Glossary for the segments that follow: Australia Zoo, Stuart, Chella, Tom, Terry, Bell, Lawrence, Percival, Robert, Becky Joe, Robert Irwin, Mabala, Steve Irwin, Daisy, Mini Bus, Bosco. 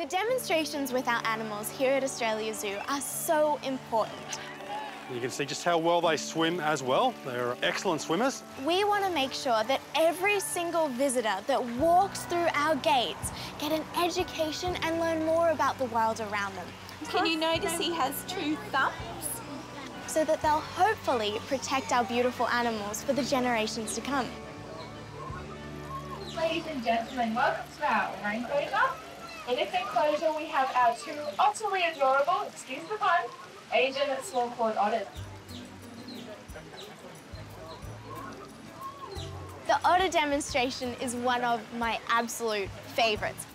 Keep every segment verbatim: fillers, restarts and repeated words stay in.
The demonstrations with our animals here at Australia Zoo are so important. You can see just how well they swim as well. They're excellent swimmers. We want to make sure that every single visitor that walks through our gates get an education and learn more about the world around them. Can you notice he has two thumbs? So that they'll hopefully protect our beautiful animals for the generations to come. Ladies and gentlemen, welcome to our rainbow club. In this enclosure, we have our two utterly adorable, excuse the pun, Asian small-clawed otters. The otter demonstration is one of my absolute favourites.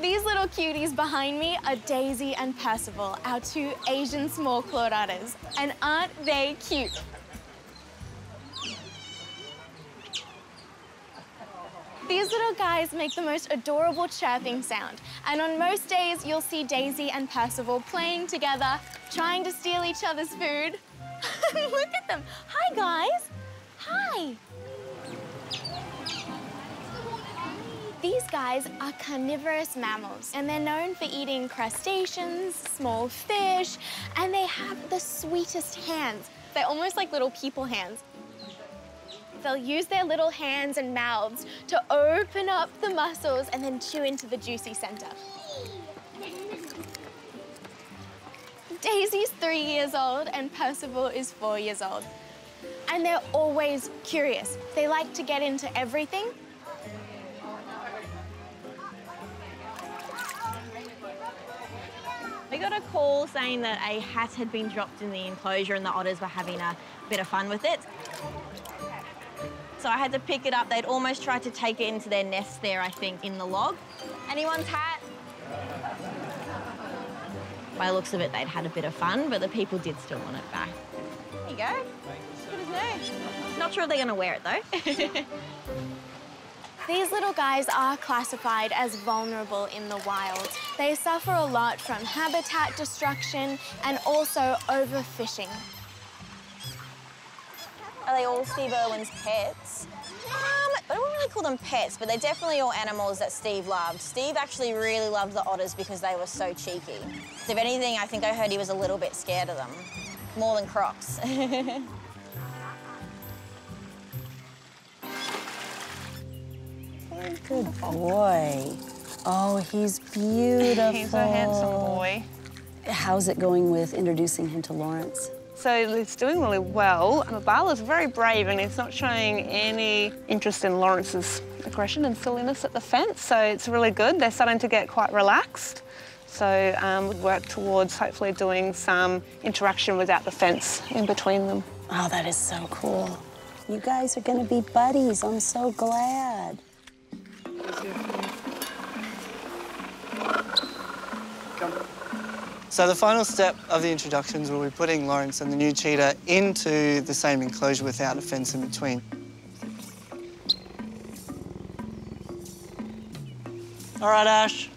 These little cuties behind me are Daisy and Percival, our two Asian small-clawed otters. And aren't they cute? These little guys make the most adorable chirping sound. And on most days, you'll see Daisy and Percival playing together, trying to steal each other's food. Look at them. Hi, guys. Hi. These guys are carnivorous mammals, and they're known for eating crustaceans, small fish, and they have the sweetest hands. They're almost like little people hands. They'll use their little hands and mouths to open up the muscles and then chew into the juicy center. Daisy's three years old and Percival is four years old. And they're always curious. They like to get into everything. We got a call saying that a hat had been dropped in the enclosure and the otters were having a bit of fun with it. So I had to pick it up. They'd almost tried to take it into their nest there, I think, in the log. Anyone's hat? By the looks of it, they'd had a bit of fun, but the people did still want it back. There you go. Good as new. Not sure they're going to wear it, though. These little guys are classified as vulnerable in the wild. They suffer a lot from habitat destruction and also overfishing. Are they all Steve Irwin's pets? Um, I don't really call them pets, but they're definitely all animals that Steve loved. Steve actually really loved the otters because they were so cheeky. If anything, I think I heard he was a little bit scared of them, more than crocs. Good boy. Oh, he's beautiful. He's a handsome boy. How's it going with introducing him to Lawrence? So it's doing really well. Mabala's very brave and he's not showing any interest in Lawrence's aggression and silliness at the fence, so it's really good. They're starting to get quite relaxed. So um, we work towards hopefully doing some interaction without the fence in between them. Oh, that is so cool. You guys are going to be buddies. I'm so glad. Come. So the final step of the introductions will be putting Lawrence and the new cheetah into the same enclosure without a fence in between. All right, Ash.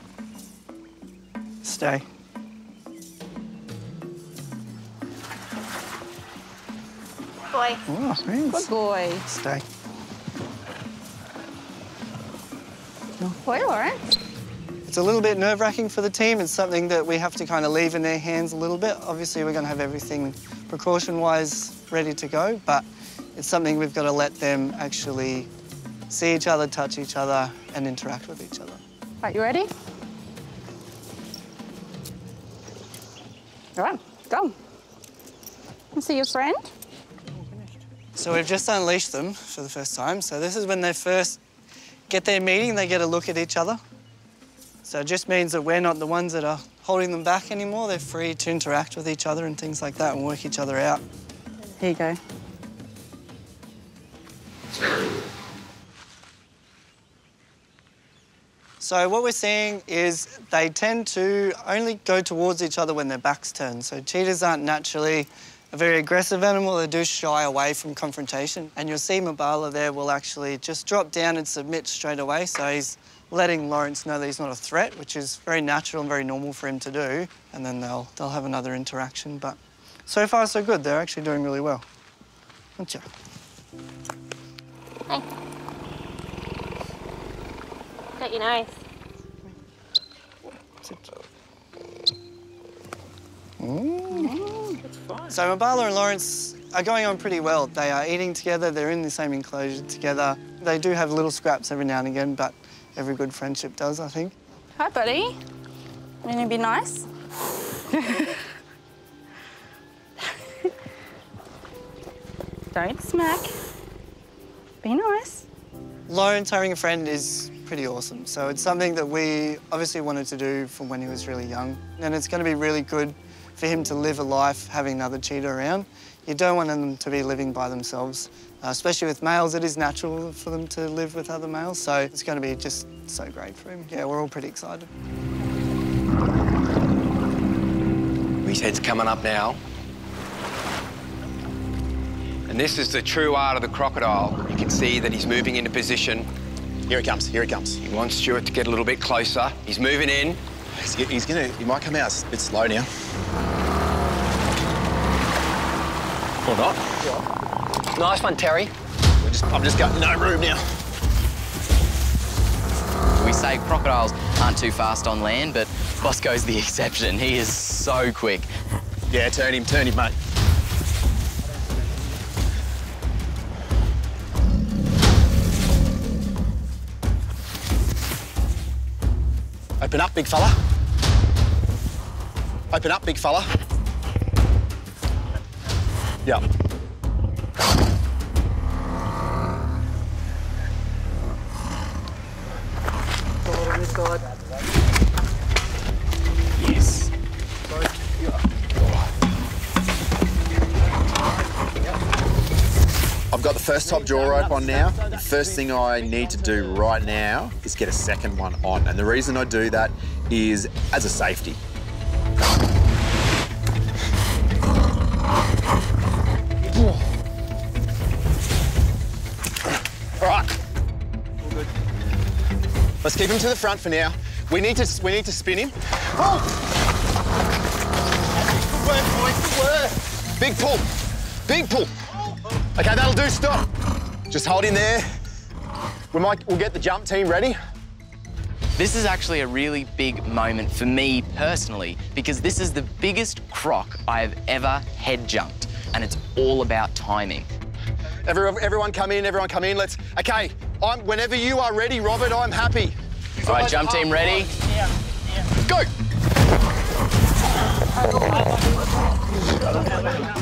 Stay. Boy. Oh, thanks. Good boy. Stay. Good boy, Lawrence. It's a little bit nerve-wracking for the team. It's something that we have to kind of leave in their hands a little bit. Obviously, we're going to have everything precaution-wise ready to go, but it's something we've got to let them actually see each other, touch each other, and interact with each other. Right, you ready? All right, go. And see your friend. So we've just unleashed them for the first time. So this is when they first get their meeting. They get a look at each other. So it just means that we're not the ones that are holding them back anymore. They're free to interact with each other and things like that and work each other out. Here you go. So what we're seeing is they tend to only go towards each other when their back's turned. So cheetahs aren't naturally a very aggressive animal. They do shy away from confrontation. And you'll see Mabala there will actually just drop down and submit straight away. So he's letting Lawrence know that he's not a threat, which is very natural and very normal for him to do, and then they'll they'll have another interaction. But so far, so good. They're actually doing really well. Aren't you? Hey. Got your nose. Sit. Ooh. That's fine. So Mabala and Lawrence are going on pretty well. They are eating together, they're in the same enclosure together. They do have little scraps every now and again, but every good friendship does, I think. Hi, buddy. Want to be nice? Don't smack. Be nice. Lawrence having a friend is pretty awesome. So it's something that we obviously wanted to do from when he was really young. And it's going to be really good for him to live a life having another cheetah around. You don't want them to be living by themselves. Uh, especially with males, it is natural for them to live with other males. So it's going to be just so great for him. Yeah, we're all pretty excited. His head's coming up now. And this is the true art of the crocodile. You can see that he's moving into position. Here it comes, here it comes. He wants Stuart to get a little bit closer. He's moving in. He's, he's gonna, he might come out a bit slow now. Or not. Yeah. Nice one, Terry. We're just, I'm just got no room now. We say crocodiles aren't too fast on land, but Bosco's the exception. He is so quick. Yeah, turn him, turn him, mate. Open up, big fella. Open up, big fella. Yeah. Oh, my God. Yes. I've got the first top jaw rope on now. The first thing I need to do right now is get a second one on. And the reason I do that is as a safety. All right. Let's keep him to the front for now. We need to, we need to spin him. Oh! Good work, boys, good work. Big pull, big pull. Okay, that'll do, stop. Just hold in there. We might, we'll get the jump team ready. This is actually a really big moment for me personally, because this is the biggest croc I have ever head jumped, and it's all about timing. Everyone, everyone come in, everyone come in, let's, okay. I'm, whenever you are ready, Robert, I'm happy. All right, jump team ready? Yeah, yeah. Go!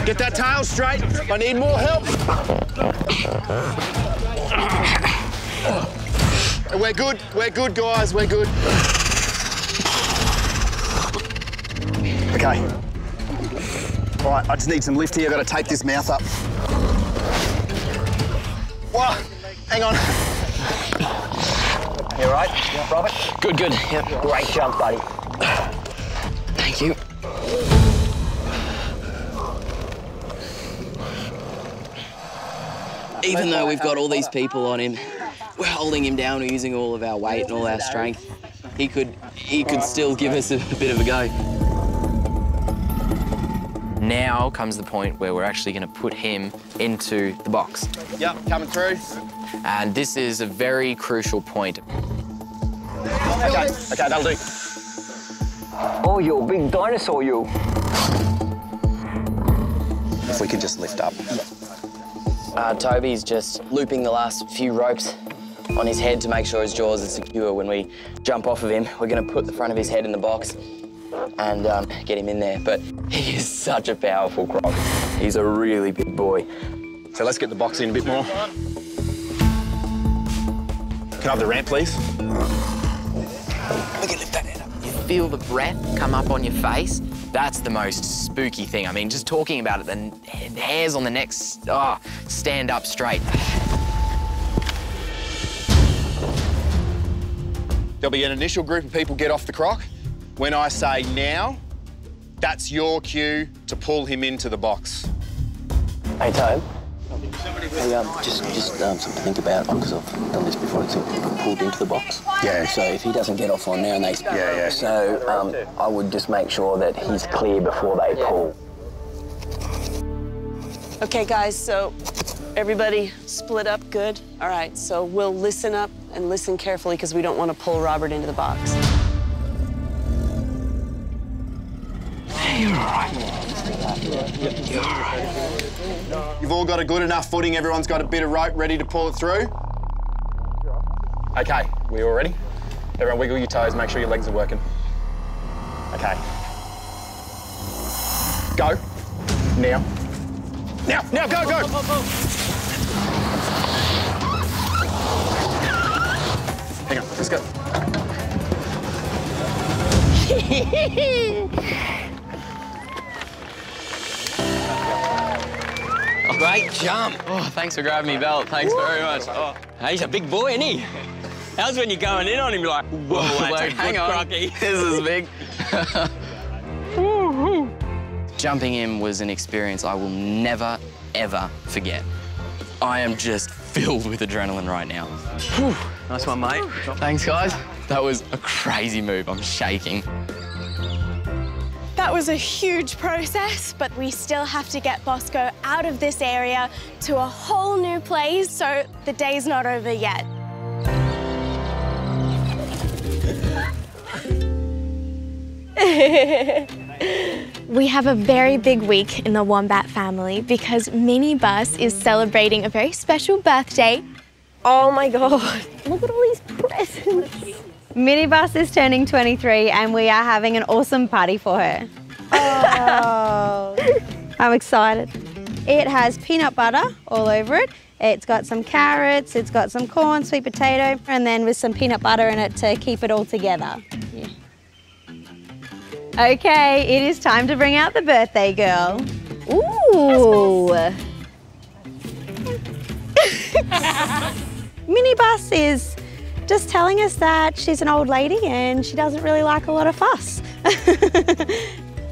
Get that tail straight. I need more help. We're good, we're good, guys, we're good. Okay. All right, I just need some lift here. I've got to tape this mouth up. Whoa, hang on. You all right, yeah. Robert? Good, good. Yep. Great jump, buddy. Thank you. Even though we've got all these people on him, we're holding him down, we're using all of our weight and all our strength. He could, he could still give us a bit of a go. Now comes the point where we're actually going to put him into the box. Yep, coming through. And this is a very crucial point. Okay, okay, that'll do. Oh, you big dinosaur, you. If we could just lift up. Uh, Toby's just looping the last few ropes on his head to make sure his jaws are secure. When we jump off of him, we're going to put the front of his head in the box and um, get him in there. But he is such a powerful croc. He's a really big boy. So let's get the box in a bit more. Can I have the ramp, please? We can lift that head up. You feel the breath come up on your face. That's the most spooky thing. I mean, just talking about it, the hairs on the neck oh, stand up straight. There'll be an initial group of people get off the croc. When I say now, that's your cue to pull him into the box. Hey, Tom. Hey, um, just, just um, something to think about, because I've done this before, it's pulled into the box. Yeah. So if he doesn't get off on now, and they... Yeah, yeah. So um, I would just make sure that he's clear before they pull. OK, guys, so everybody split up good. All right, so we'll listen up and listen carefully, because we don't want to pull Robert into the box. You're all right. You're all right. You've all got a good enough footing. Everyone's got a bit of rope ready to pull it through. Okay, we all ready? Everyone wiggle your toes, make sure your legs are working. Okay. Go. Now. Now, now, go, go! Pull, pull, pull, pull. Hang on, let's go. Oh, great jump. Oh, thanks for grabbing me, Bell. Thanks Woo. very much. Oh, he's a big boy, isn't he? That was when you're going in on him, like, whoa, that's like, hang on, crocky. This is big. Jumping in was an experience I will never, ever forget. I am just filled with adrenaline right now. Whew. Nice one, mate. Thanks, guys. That was a crazy move. I'm shaking. That was a huge process, but we still have to get Bosco out of this area to a whole new place, so the day's not over yet. We have a very big week in the Wombat family because Mini Bus is celebrating a very special birthday. Oh my God, look at all these presents. Mini Bus is turning twenty-three and we are having an awesome party for her. Oh. I'm excited. It has peanut butter all over it. It's got some carrots, it's got some corn, sweet potato, and then with some peanut butter in it to keep it all together. Yeah. Okay, it is time to bring out the birthday girl. Ooh. Mini Bus is just telling us that she's an old lady and she doesn't really like a lot of fuss.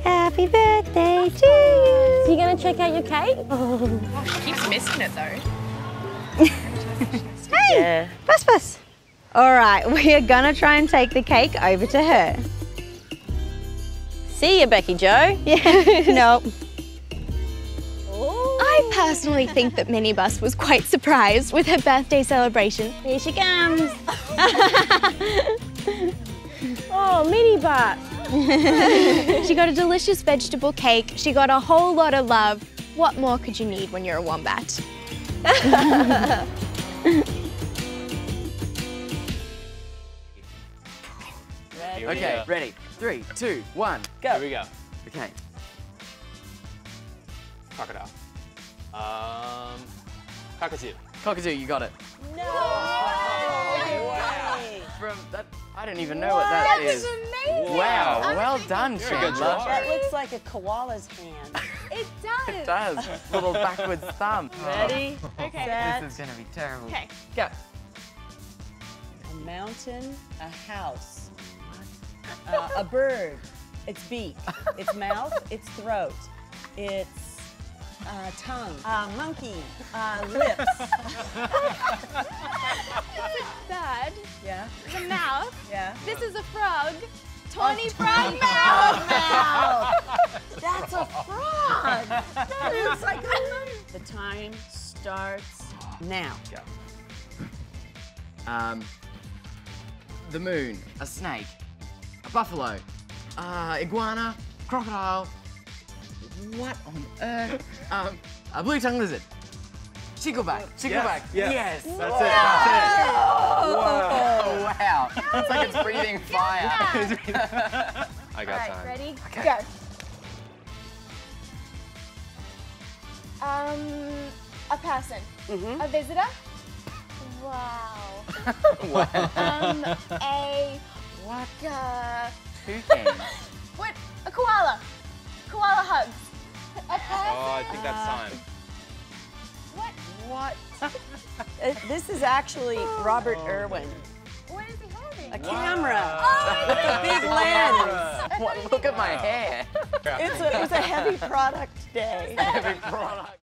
Happy birthday to you. So you gonna check out your cake? Oh, oh she keeps missing it though. Hey, yeah. Bus Bus. All right, we are gonna try and take the cake over to her. See you, Becky Joe. Yeah, no. Ooh. I personally think that Mini Bus was quite surprised with her birthday celebration. Here she comes. Oh, Mini Bus. She got a delicious vegetable cake. She got a whole lot of love. What more could you need when you're a wombat? Ready. Okay, ready. Three, two, one, go. Here we go. Okay. Crocodile. Um, cockatoo. Cockatoo, you got it. No! Oh, wow. From that, I don't even know what, what that, that is. That was amazing. Wow, I'm well done, Chella. That looks like a koala's hand. It does. It does. Little backwards thumb. Ready? Okay. Set. This is gonna be terrible. Okay, go. A mountain, a house. Uh, a bird, its beak, its mouth, its throat, its uh, tongue, uh, monkey, uh, lips. This is bad. Yeah. The mouth. Yeah. This is a frog. Tawny oh, frog mouth. mouth. That's a frog. That is like a... The time starts now. Yeah. Um, the moon, a snake. Buffalo, uh, iguana, crocodile, what on earth? Um, a blue-tongued lizard. Chickleback, chickleback. Yes, yes. yes. That's wow. it, that's it. Whoa. Wow. It's like it's breathing fire. I got time. All right, ready? Okay. Go. Um, a person. Mm-hmm. A visitor. Wow. Wow. Um, a... What? Uh, what? A koala. Koala hugs. A person. Oh, I think that's time. What? What? uh, this is actually oh. Robert oh. Irwin. What is he holding? A wow. camera. Oh, my big lens. What, look at wow. my hair. It's a, it was a heavy product day. Heavy product.